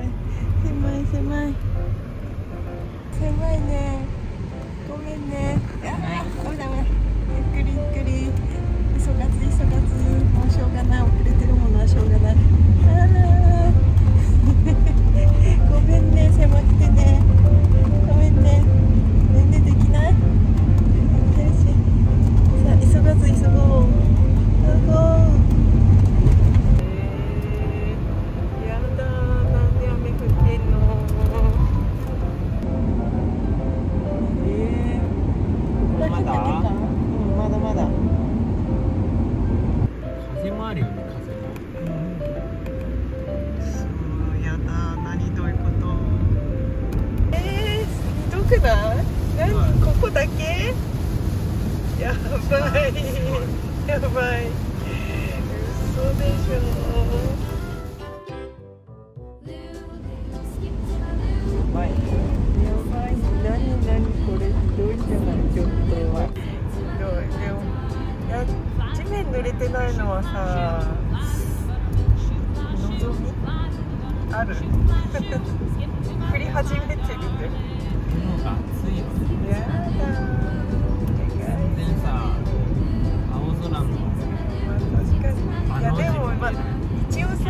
狭い狭いね、ごめんね。ああ、ダメだ、ゆっくり急がず、もうしょうがない、遅れてるものはしょうがない。ごめんね、狭くてね、ごめんね。全然できない、さあ急ごう。やばい、嘘でしょ。やばい、何これ、ひどいじゃない、ちょっとはひどい。でも地面濡れてないのはさ、望みある。降り始めてるって。一応さ、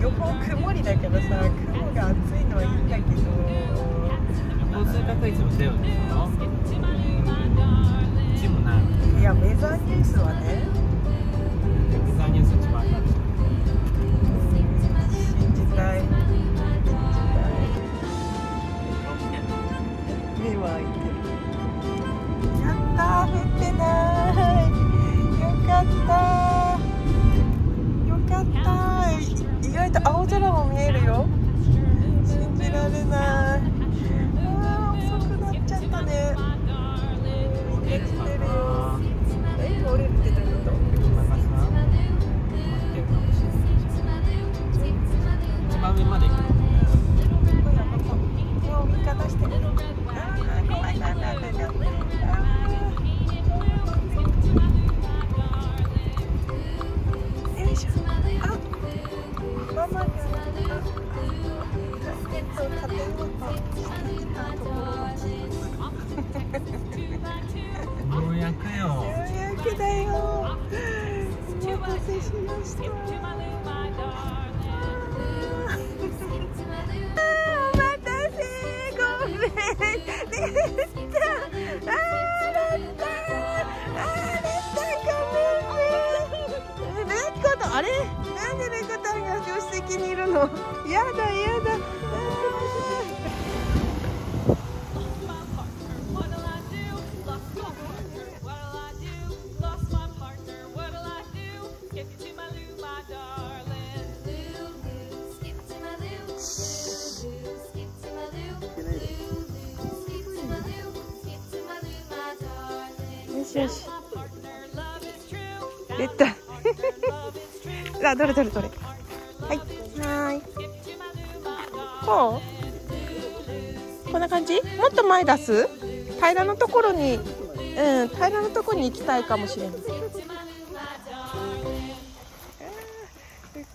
予報曇りだけどさ、雲が暑いのはいいんだけど、交通確率もゼロでしょ。うちもない。いや、ウェザーニュースはね、ウェザーニュース一番ある。信じたい。目は開いてる。やったー、降ってない。よかった。意外と青空も見えるよ。信じられない。遅くなっちゃったね。見てきてるよ。折れるってどういうこと？一番上まで行くの？手を見かざしてる。よいしょ。ようやくだよ。お待たせしました。お待たせ、ごめんでした。レッカと、あれなんでレッカタンが助手席にいるの？やだ。よし、出た。あ、どれ。はい。こう？こんな感じ？もっと前出す？平らのところに行きたいかもしれない。ふっ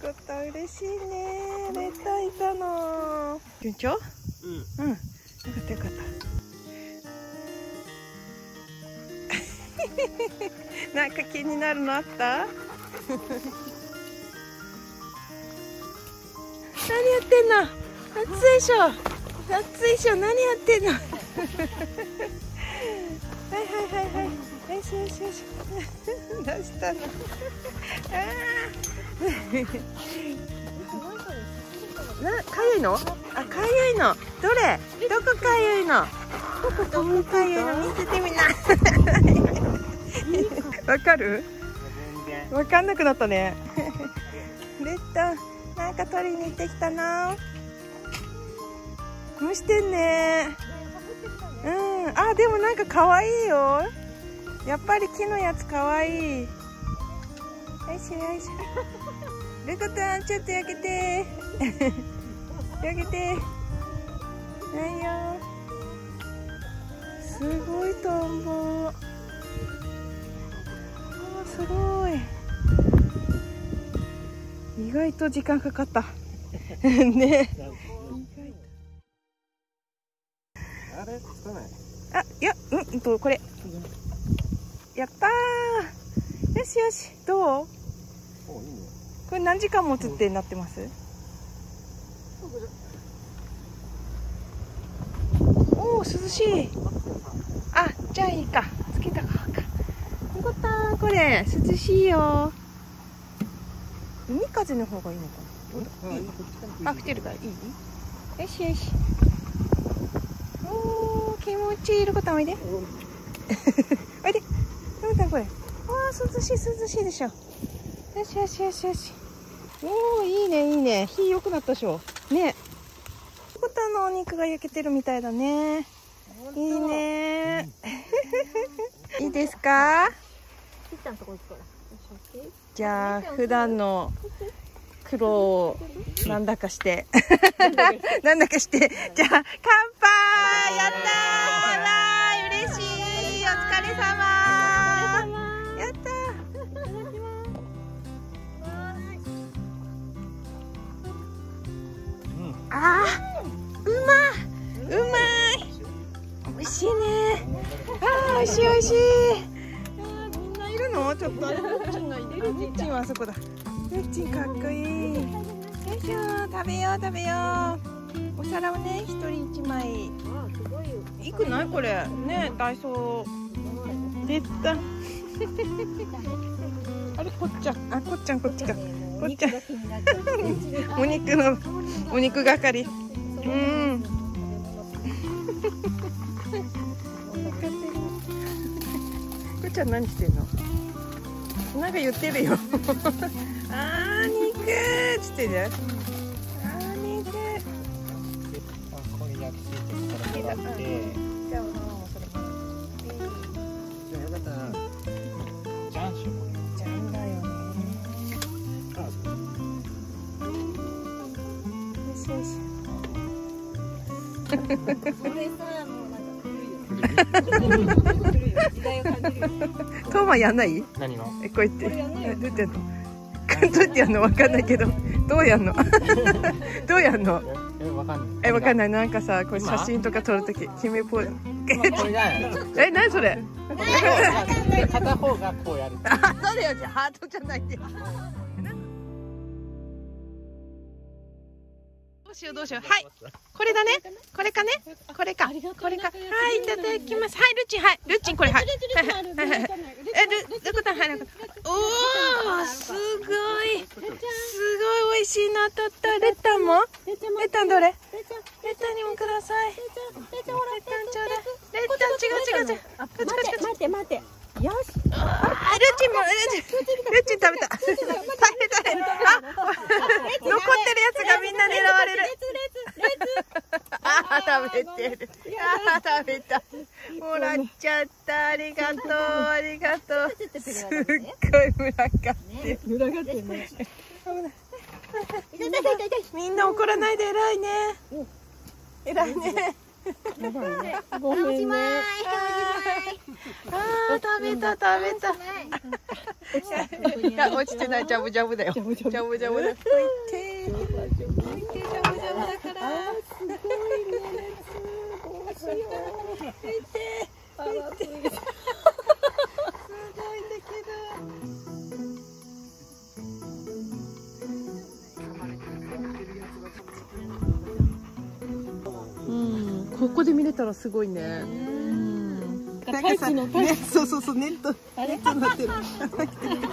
こと嬉しいね。レッタいたの。順調？うん。よかった。なんか気になるのあった？何やってんの？暑いでしょ。何やってんの？はい。よし。出したの。かゆいの？かゆいの。どこかゆいの？見せてみな。わかる？わかんなくなったね。レッタ、なんか取りに行ってきたな。蒸してんね。あ、でもなんか可愛いよ。やっぱり木のやつ可愛い。よいしょ。ルコタン、ちょっと焼けて。ないよ。すごいトンボ。すごい。意外と時間かかった。ね。あれつかない。あ、いや、これ。やったー。よしよし、どう。お、いいね。これ何時間も釣ってなってます。おお、涼しい。あ、じゃあいいか。つけたか。よかったー、これ、涼しいよ。海風の方がいいのかな。あ、来てるからいい。よしよし。おお、気持ちいい。ロコタンおいで。おいで。ロコタンこれ。わあ、涼しい涼しいでしょ。よしよしよしよし。おお、いいねいいね。火良くなったでしょ。ね。ロコタンのお肉が焼けてるみたいだね。いいね。いいですか？じゃあ普段の苦労をなんだかしてなんだかしてじゃあ乾杯。やったー。嬉しい。お疲れ様。やったー。あー、うまい、うまい。美味しいね。あー、美味しい美味しい。ちょっとあれ、ムッチンがいてる。ムッチンはあそこだ。ムッチンかっこいい。よいしょ、食べよう食べよう。お皿をね、一人一枚。いくないこれね、ダイソー出た。あれ、こっちゃん、あ、こっちゃんこっちか。こっちゃんお肉のお肉係。うん。こっちゃん何してんの？なんか言ってるよ。あー、肉ーつってね。あー、肉ー。あ、これ焼き付いてるからもらって。じゃあ、もうそれ。じゃあよかったな。ジャンしよう。ジャンだよね。あ、そう。よしよし。これさ、もうなんか古いよ。トーマやんない？何が？こうやってどうやってやんの？どうやってやんの？わかんないけどどうやんの？どうやんの？わかんない。わかんない。なんかさ、これ写真とか撮るとき決めポーズ。え、何それ？片方がこうやる。あ、そうだよ。じゃハートじゃないで。どうしようどうしよう。はい。これだね。これかね。これか。これか。はい、いただきます。はい、ルチン、はい、ルチンこれはい。はいはい。ルコタンはい。おお、すごい。すごい美味しいの当たった。レッタンも？レッタンどれ？レッタンにもください。レッタンちょうだい。レッタン違う違う違う。待って待って。よし。あ、ルチンもルチン食べた。食べたね。あ、残ってるやつがみんな狙われる。ああ、食べてる。ああ、食べた。もらっちゃった。ありがとう。ありがとう。すっごい群がって。群がってるね。みんな怒らないで偉いね。偉いね。ごめんね。ああ、食べた食べた。いや、落ちてない。ジャブジャブだよ。ジャブジャブだ。おいて。ジャブジャブだから。あ、すごいね。どうしよう。おいて。すごいんだけど。うん、ここで見れたらすごいね。なんかさ、ね、そうそうそう、ネット、ネットになってる。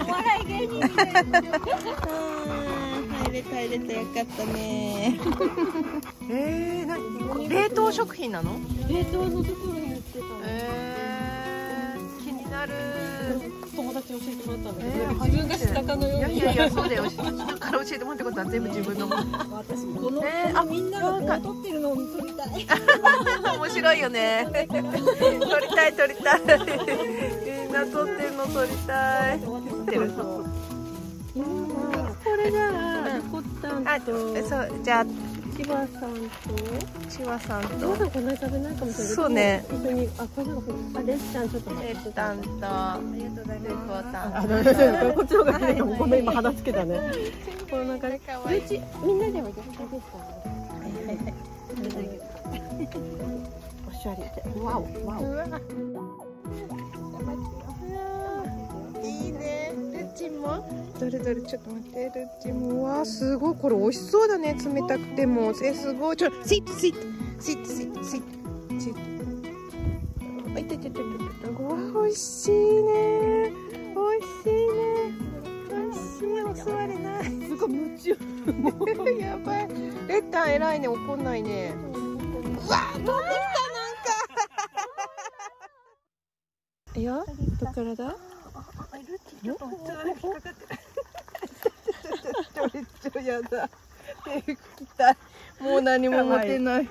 お笑い芸人みたいな。入れてよかったね。何、冷凍食品なの？冷凍のところに売ってたの。気になる。友達教えてもらったんだけど、自分が知ったかのように。いやいや、そうだよ。人から教えてもらったことは全部自分のもの。私もこの、あ、みんなが撮ってるのを撮りたい。面白いよね。撮りたい撮りたい。みんな撮ってるの撮りたい。これがロコタンと、そう、じゃあ千葉さんと千葉さんと。まだこんなに食べないかもしれない。そうね。一緒に、あ、これなんか、あ、レッタンちょっと。レッタンと。ありがとうございます。あ、ごめん、こっちの方が綺麗かも。ごめん、今鼻つけたね。この中で可愛い。うちみんなではやりたいですか。はいはいはい。お syari je. Wow, wow. Iine. Dochimo? Dore. ちょっと待って。dochimo. わあ、すごいこれ美味しそうだね。冷たくても。すごい。ちょっとsit.おいててててて、おいしいね、おいしいね、おいしい、お座れない、すごい夢中、やばい、レッタン偉いね、怒んないね、うわー、どうしたなんか、いや、どっからだ、ちょっと引っかかって、ちょっとやだ、手拭きたい、もう何も持てない、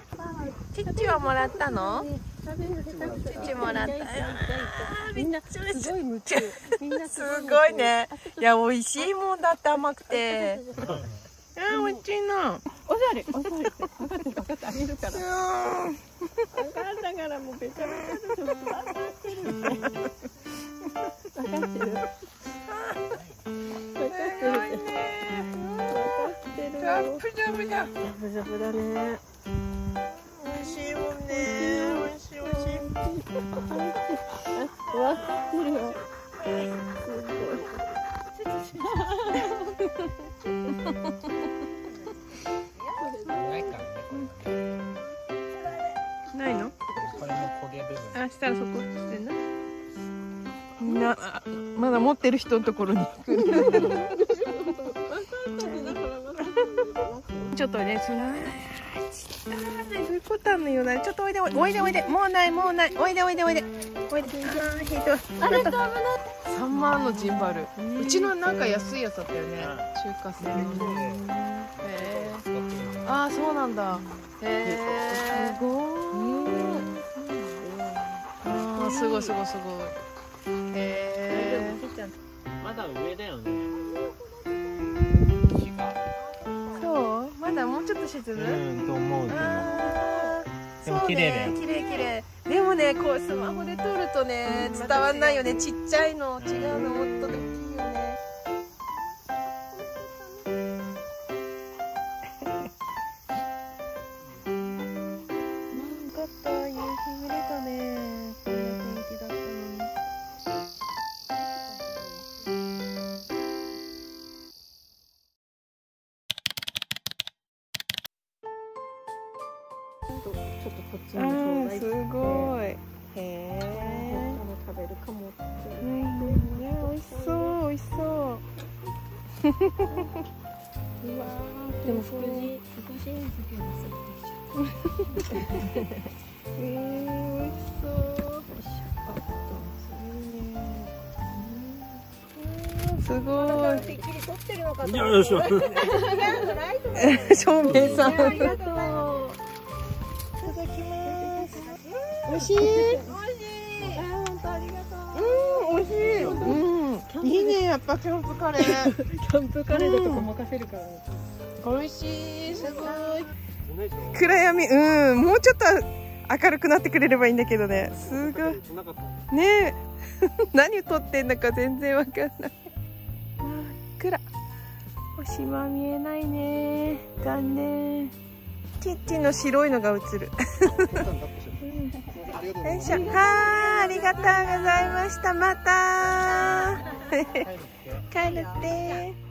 父はもらったの？父もらったよ。みんなすごいね。いや美味しいもんだって甘くて。うん美味しいな。おしゃれおしゃれ。分かってる分かってあげるから。分かったからもうべちゃべちゃで分かってる。分かってる。分かってる。ジャブジャブだ。ジャブジャブだね。美味しいもんね。わかってるよ。すごい。ないの？これも焦げ部分。あ、したらそこしてんの？みんなまだ持ってる人のところに行く。ちょっとね、その。そういうことあんのよな。ちょっとおいでおいでおいで、もうないもうない、おいでおいでおいでおいで。ああひどい。あれと危ない。3万のジンバル。うちのなんか安いやつだったよね。中華製の。ああそうなんだ。すごい。ああすごいすごいすごい。まだ上だよね。もうちょっと沈む？と思うけど。でも綺麗だよ。綺麗綺麗。でもね、こうスマホで撮るとね、伝わんないよね。ちっちゃいの、違うのもっと大きいよね。なんかった、夕日見れたね。こんな雰囲気だったのに。ちょっとこっちのすごい。へえ。食べるかもって。ね、美味しそう、美味しそう。でも、少しの時は忘れてきちゃった。美味しそう。すごい。てっきり撮ってるのかと思った。よいしょ。照明さん。ありがとう。いただきます。美味しい。美味しい。本当ありがとう。美味しい。いいね、やっぱキャンプカレー。キャンプカレーだとごまかせるから。美味しい。すごい。暗闇、もうちょっと明るくなってくれればいいんだけどね。すごい。ねえ、何撮ってんだか全然わかんない。真っ暗。星は見えないね。残念。チッチの白いのが映る。よいしょ。はい、ありがとうございました。また。帰るって。